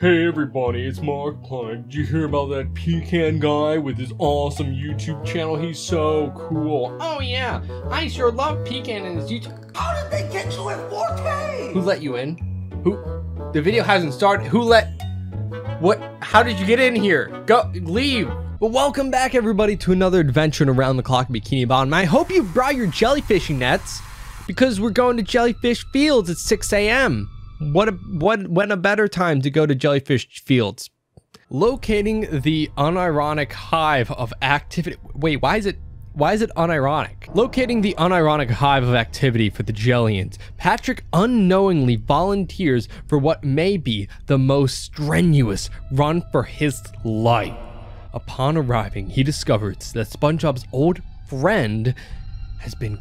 Hey everybody, it's Mark Klein. Did you hear about that Pecan guy with his awesome YouTube channel? He's so cool. Oh yeah, I sure love Pecan and his YouTube. How did they get you in 4K? Who let you in? Who? The video hasn't started. Who let? What? How did you get in here? Go, leave. Well, welcome back everybody to another adventure in Around the Clock Bikini Bottom. I hope you brought your jellyfishing nets because we're going to Jellyfish Fields at 6 a.m. What a better time to go to Jellyfish Fields. Locating the unironic hive of activity. Wait, why is it unironic? Locating the unironic hive of activity for the Jellions. Patrick unknowingly volunteers for what may be the most strenuous run for his life. Upon arriving, he discovers that SpongeBob's old friend has been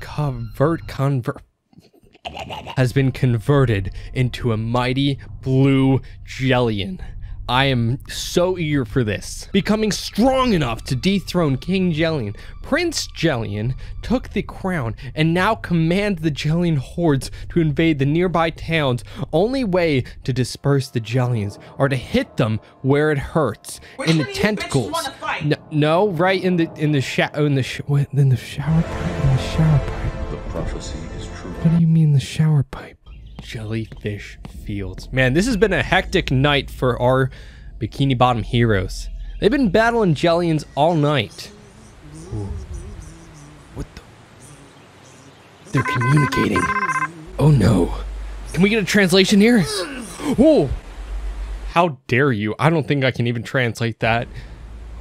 converted into a mighty blue Jellion. I am so eager for this. Becoming strong enough to dethrone King Jellion, Prince Jellion took the crown and now commands the Jellion hordes to invade the nearby towns. Only way to disperse the Jellions are to hit them where it hurts. Which in the tentacles. No, right in the shower pipe. The prophecy is true. What do you mean the shower pipe? Jellyfish Fields. Man, this has been a hectic night for our Bikini Bottom heroes. They've been battling Jellions all night. Ooh. What the? They're communicating. Oh no. Can we get a translation here? Ooh. How dare you? I don't think I can even translate that.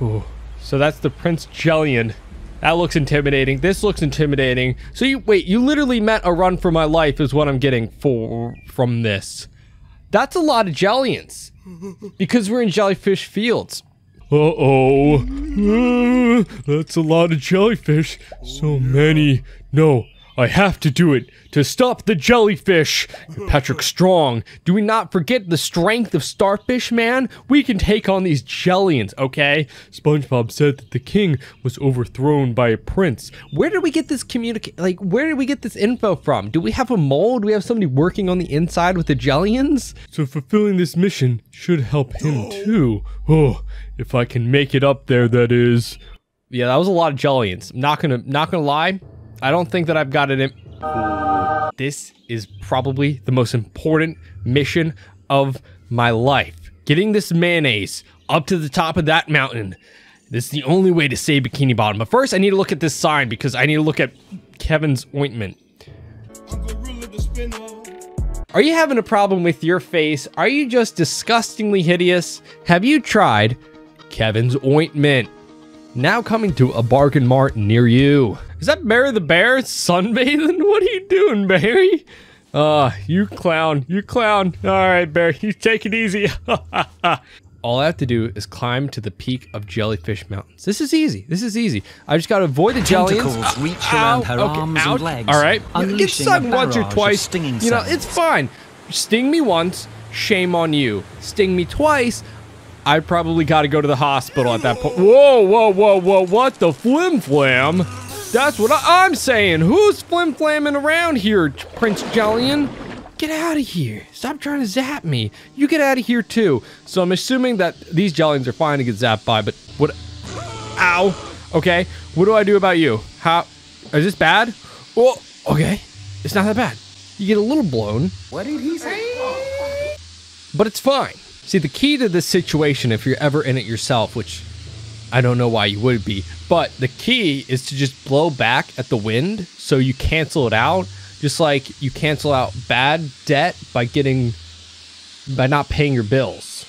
Ooh. So that's the Prince Jellion. That looks intimidating. This looks intimidating. So you literally met a run for my life is what I'm getting from this. That's a lot of Jellions. Because we're in Jellyfish Fields. Uh-oh. That's a lot of jellyfish. So many. No, I have to do it to stop the jellyfish. Patrick Strong. Do we not forget the strength of Starfish Man? We can take on these Jellions, okay? SpongeBob said that the king was overthrown by a prince. Where did we get this where did we get this info from? Do we have a mole? Do we have somebody working on the inside with the Jellions? So fulfilling this mission should help him too. Oh, if I can make it up there, that is. Yeah, that was a lot of Jellions. I'm not gonna lie. I don't think that I've got it in. This is probably the most important mission of my life. Getting this mayonnaise up to the top of that mountain. This is the only way to save Bikini Bottom. But first, I need to look at this sign because I need to look at Kevin's ointment. Are you having a problem with your face? Are you just disgustingly hideous? Have you tried Kevin's ointment? Now coming to a bargain mart near you. Is that Barry the Bear sunbathing? What are you doing, Barry? You clown. All right, Barry, you take it easy. All I have to do is climb to the peak of Jellyfish Mountains. This is easy. I just gotta avoid the Jellions. Reach around her arms and legs. All right, get stung once or twice. You know, it's fine. Sting me once, shame on you. Sting me twice, I probably got to go to the hospital at that point. Whoa, what the flim flam? That's what I'm saying. Who's flim flamming around here, Prince Jellion? Get out of here. Stop trying to zap me. You get out of here too. So I'm assuming that these Jellions are fine to get zapped by, but what? Ow. Okay, what do I do about you? How? Is this bad? Oh, okay. It's not that bad. You get a little blown. What did he say? But it's fine. See, the key to this situation, if you're ever in it yourself, which I don't know why you would be, but the key is to just blow back at the wind so you cancel it out, just like you cancel out bad debt by not paying your bills.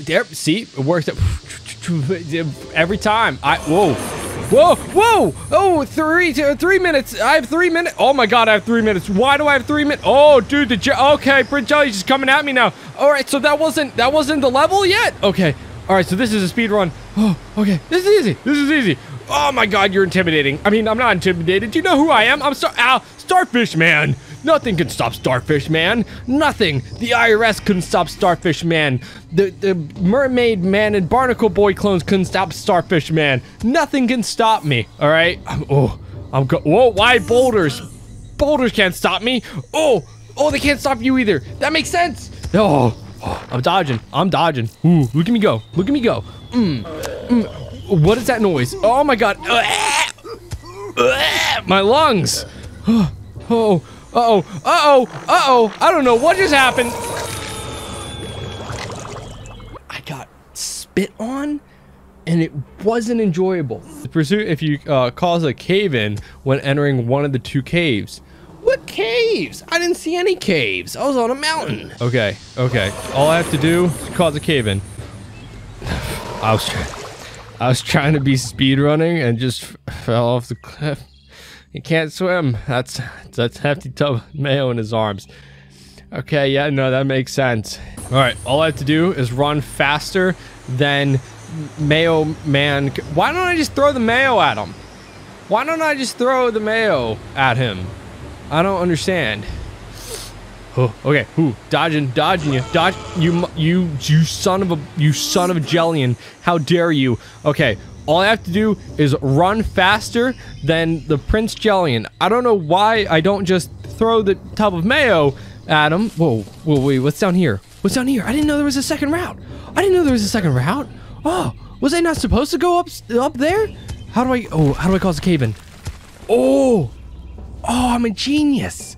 There, see, it works out every time. Whoa! Oh, 3 minutes. I have 3 minutes. Oh my God, I have 3 minutes. Why do I have 3 minutes? Oh, dude, Prince Jelly's just coming at me now. All right, so that wasn't the level yet. Okay, all right, so this is a speed run. Oh, okay, this is easy. Oh my God, you're intimidating. I mean, I'm not intimidated. Do you know who I am? Ow, Starfish Man. Nothing can stop Starfish Man. Nothing. The IRS couldn't stop Starfish Man. The Mermaid Man and Barnacle Boy clones couldn't stop Starfish Man. Nothing can stop me. All right. Whoa! Why boulders? Boulders can't stop me. Oh! They can't stop you either. That makes sense. Oh! Oh, I'm dodging. I'm dodging. Ooh, look at me go. Look at me go. What is that noise? Oh my god. My lungs. Oh. Uh-oh. Uh-oh. Uh-oh. I don't know what just happened. I got spit on, and it wasn't enjoyable. The pursuit if you cause a cave-in when entering one of the two caves. What caves? I didn't see any caves. I was on a mountain. Okay, okay. All I have to do is cause a cave-in. I was trying to be speedrunning and just fell off the cliff. He can't swim. That's hefty tub of mayo in his arms. Okay, yeah, no, that makes sense. All right, all I have to do is run faster than Mayo Man. Why don't I just throw the mayo at him? Why don't I just throw the mayo at him? I don't understand. Oh, okay. Ooh, dodging you. Dodge you son of a Jellion. How dare you? Okay, all I have to do is run faster than the Prince Jellion. I don't know why I don't just throw the tub of mayo at him. Whoa, wait, what's down here? What's down here? I didn't know there was a second route. Oh, was I not supposed to go up there? How do I cause a cave-in? Oh, I'm a genius.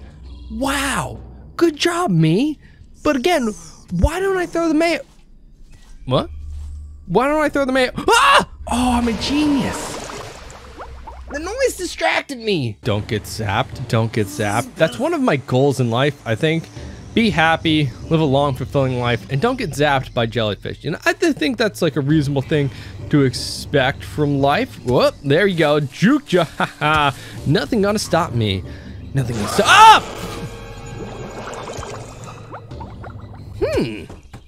Wow, good job, me. But again, why don't I throw the mayo? What? Why don't I throw the mayo? Ah! Oh, I'm a genius. The noise distracted me. Don't get zapped, don't get zapped. That's one of my goals in life, I think. Be happy, live a long, fulfilling life, and don't get zapped by jellyfish. You know, I think that's like a reasonable thing to expect from life. Whoop, there you go, juked ya, haha. Nothing gonna stop me. Nothing gonna stop,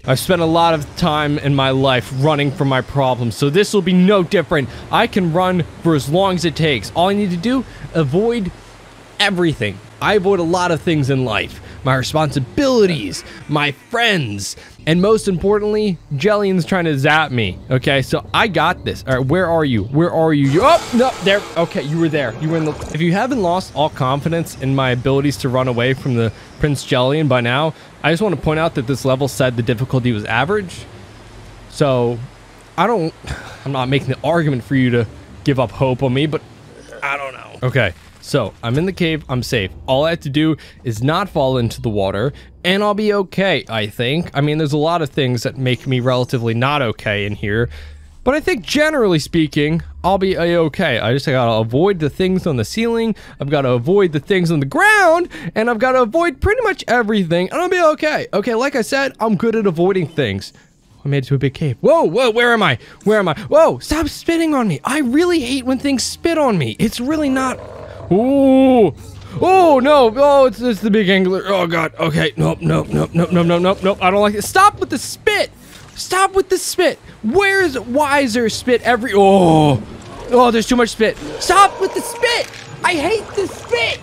I've spent a lot of time in my life running from my problems, so this will be no different. I can run for as long as it takes. All I need to do, avoid everything. I avoid a lot of things in life. My responsibilities, my friends, and most importantly, Jellions trying to zap me. Okay, so I got this. All right, where are you? Where are you? Oh, no, there. Okay, you were there. You were in the... If you haven't lost all confidence in my abilities to run away from the Prince Jellion by now, I just want to point out that this level said the difficulty was average. So, I'm not making the argument for you to give up hope on me, but I don't know. Okay. So, I'm in the cave, I'm safe. All I have to do is not fall into the water, and I'll be okay, I think. I mean, there's a lot of things that make me relatively not okay in here, but I think generally speaking, I'll be okay. I gotta avoid the things on the ceiling, I've gotta avoid the things on the ground, and I've gotta avoid pretty much everything, and I'll be okay. Okay, like I said, I'm good at avoiding things. I made it to a big cave. Whoa, where am I? Where am I? Whoa, stop spitting on me. I really hate when things spit on me. It's really not... Ooh! Oh no! Oh, it's the big angler. Oh god. Okay. Nope. I don't like it. Stop with the spit! Stop with the spit! Where's wiser spit every? Oh, there's too much spit. Stop with the spit! I hate the spit.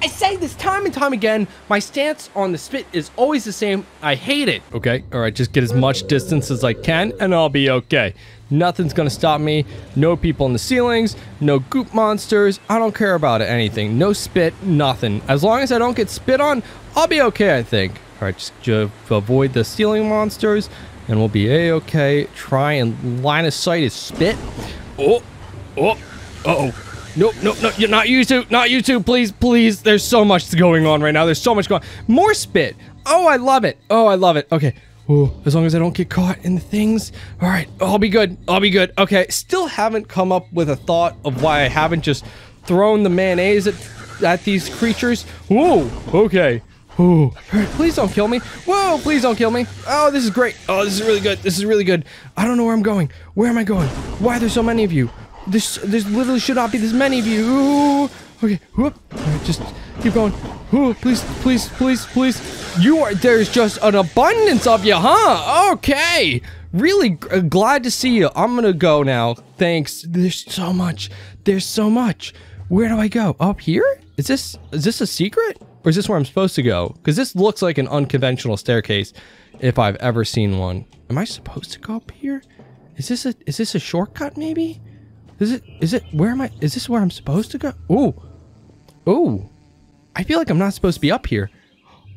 I say this time and time again. My stance on the spit is always the same. I hate it. Okay. All right. Just get as much distance as I can, and I'll be okay. Nothing's gonna stop me. No people in the ceilings, no goop monsters. I don't care about it, anything. No spit, nothing. As long as I don't get spit on, I'll be okay, I think. All right, just avoid the ceiling monsters and we'll be a-okay. Try and line of sight is spit. Uh-oh. No, you're not you two, please. There's so much going on right now. There's so much going on. More spit. Oh, I love it. Okay. Ooh, as long as I don't get caught in the things. All right, I'll be good. Okay, still haven't come up with a thought of why I haven't just thrown the mayonnaise at these creatures. Whoa, okay. Ooh, please don't kill me. Whoa, please don't kill me. Oh, this is great. Oh, this is really good. I don't know where I'm going. Where am I going? Why are there so many of you? There's literally should not be this many of you. Ooh. Okay, whoop. Right, just keep going. Ooh, please. There's just an abundance of you, huh? Okay. Really glad to see you. I'm gonna go now. Thanks. There's so much. Where do I go? Up here? Is this a secret? Or is this where I'm supposed to go? Because this looks like an unconventional staircase if I've ever seen one. Am I supposed to go up here? Is this a shortcut maybe? Is this where I'm supposed to go? Ooh. I feel like I'm not supposed to be up here.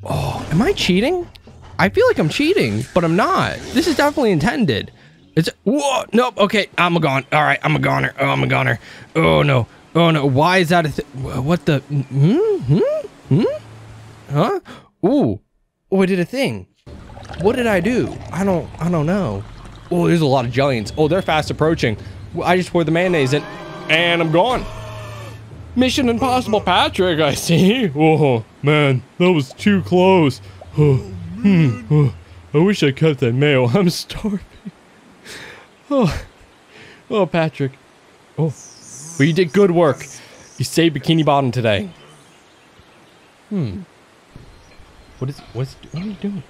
Oh, am I cheating? I feel like I'm cheating, but I'm not. This is definitely intended. It's, whoa, nope, okay, I'm a goner. All right, I'm a goner. Oh, I'm a goner. Oh, no. Oh, no. Why is that a thing? What the? Huh? Ooh. Oh, I did a thing. What did I do? I don't know. Oh, there's a lot of Jellions. Oh, they're fast approaching. I just poured the mayonnaise in, and I'm gone. Mission Impossible, Patrick, I see. Oh, man, that was too close. Oh, I wish I cut that mayo. I'm starving. Oh, Patrick. Oh, well, you did good work. You saved Bikini Bottom today. What are you doing?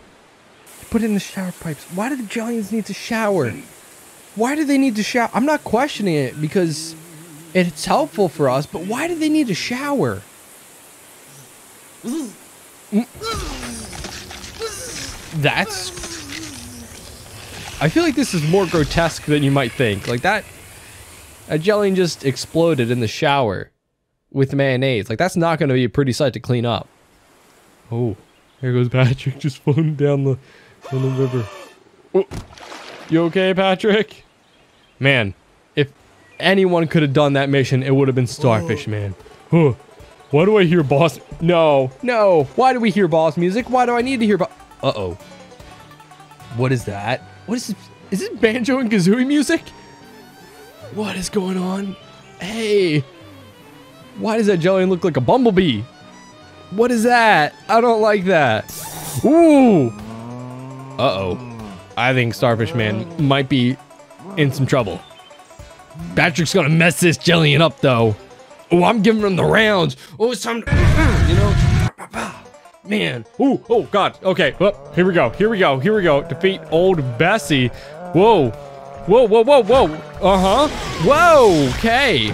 Put in the shower pipes. Why do the Jellions need to shower? Why do they need to shower? I'm not questioning it because it's helpful for us, but why do they need to shower? I feel like this is more grotesque than you might think. Like that, a Jellion just exploded in the shower with mayonnaise. Like that's not going to be a pretty sight to clean up. Oh, there goes Patrick just floating down the river. Oh, you okay, Patrick? Man, if anyone could have done that mission, it would have been Starfish Man. Oh, why do I hear boss? No. Why do we hear boss music? Why do I need to hear boss? Uh-oh. What is that? What is this? Is this banjo and kazooie music? What is going on? Hey, why does that Jellion look like a bumblebee? What is that? I don't like that. Ooh. Uh-oh. I think Starfish Man might be in some trouble. Patrick's gonna mess this Jellion up, though. Oh, I'm giving him the rounds. Oh, it's time to, you know, man. Ooh, oh, God. Okay, well, here we go. Here we go. Defeat Old Bessie. Whoa. Whoa, okay.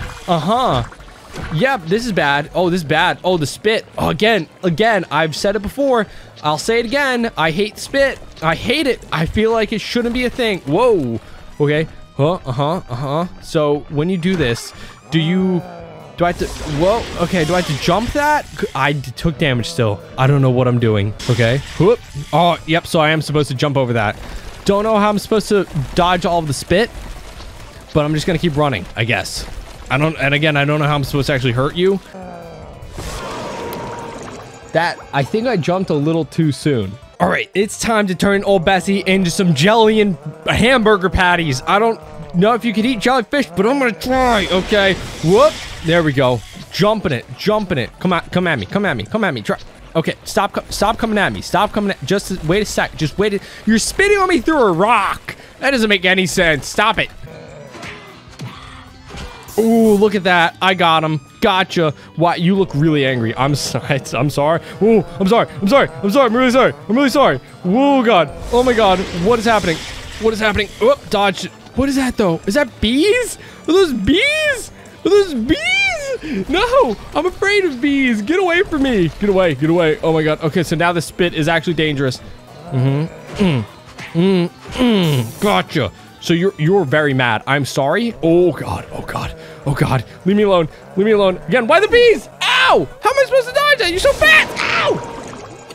Yep, this is bad. Oh, this is bad. Oh, the spit. Oh, again, I've said it before. I'll say it again. I hate spit. I hate it. I feel like it shouldn't be a thing. Whoa. Okay. So when you do this, do I have to, whoa, okay, do I have to jump that? I took damage still. I don't know what I'm doing. Okay. Whoop. Oh, yep, so I am supposed to jump over that. Don't know how I'm supposed to dodge all of the spit, but I'm just gonna keep running, I guess. I don't know how I'm supposed to actually hurt you. I think I jumped a little too soon. All right, it's time to turn Old Bessie into some Jellion hamburger patties. I don't know if you could eat jellyfish, but I'm gonna try, okay? Whoop, there we go. Jumping it. Come at me, try. Okay, stop coming at me. Just wait a sec, you're spitting on me through a rock. That doesn't make any sense, stop it. Ooh, look at that. I got him. Gotcha. Wow, you look really angry. I'm sorry. Ooh, I'm sorry. I'm really sorry. Whoa, God. Oh, my God. What is happening? Oop, dodge. What is that, though? Is that bees? Are those bees? No, I'm afraid of bees. Get away from me. Get away. Oh, my God. Okay, so now the spit is actually dangerous. Gotcha. So you're very mad. I'm sorry. Oh God. Leave me alone. Again, why the bees? Ow! How am I supposed to dodge that? You're so fast! Ow!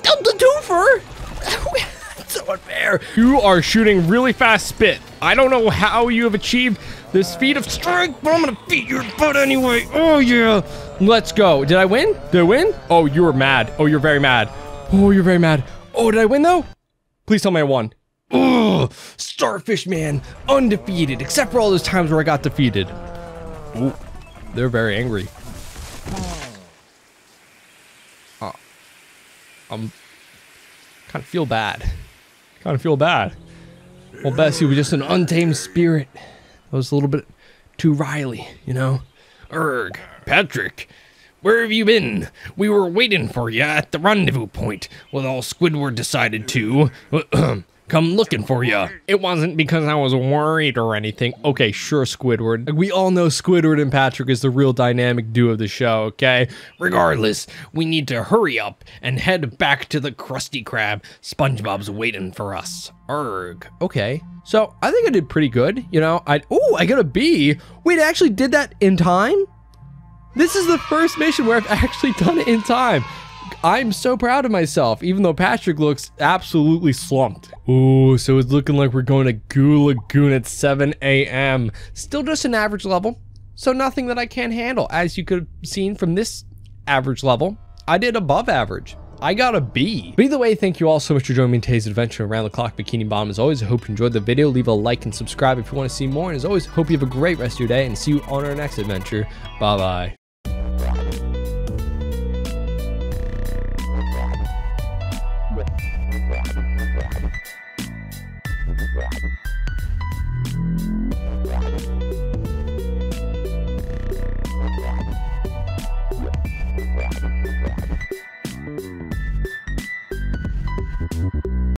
The twofer! That's so unfair. You are shooting really fast spit. I don't know how you have achieved this feat of strength, but I'm gonna beat your butt anyway. Oh yeah. Let's go. Did I win? Did I win? Oh, you were mad. Oh, you're very mad. Oh, did I win though? Please tell me I won. Ugh, Starfish Man, undefeated, except for all those times where I got defeated. Ooh, they're very angry. Kind of feel bad. Well, Bessie was just an untamed spirit. I was a little bit too wily, you know? Erg, Patrick, where have you been? We were waiting for you at the rendezvous point. Well, all Squidward decided to... come looking for you. It wasn't because I was worried or anything. Okay, sure, Squidward. We all know Squidward and Patrick is the real dynamic duo of the show, okay? Regardless, we need to hurry up and head back to the Krusty Krab. SpongeBob's waiting for us. Arrgh. Okay, so I think I did pretty good. You know, I got a B. Wait, I actually did that in time? This is the first mission where I've actually done it in time. Look, I'm so proud of myself, even though Patrick looks absolutely slumped. Ooh, so it's looking like we're going to Goo Lagoon at 7 a.m. Still just an average level, so nothing that I can't handle. As you could have seen from this average level, I did above average. I got a B. But either way, thank you all so much for joining me in today's adventure around the clock Bikini Bottom. As always, I hope you enjoyed the video. Leave a like and subscribe if you want to see more. And as always, hope you have a great rest of your day and see you on our next adventure. Bye-bye.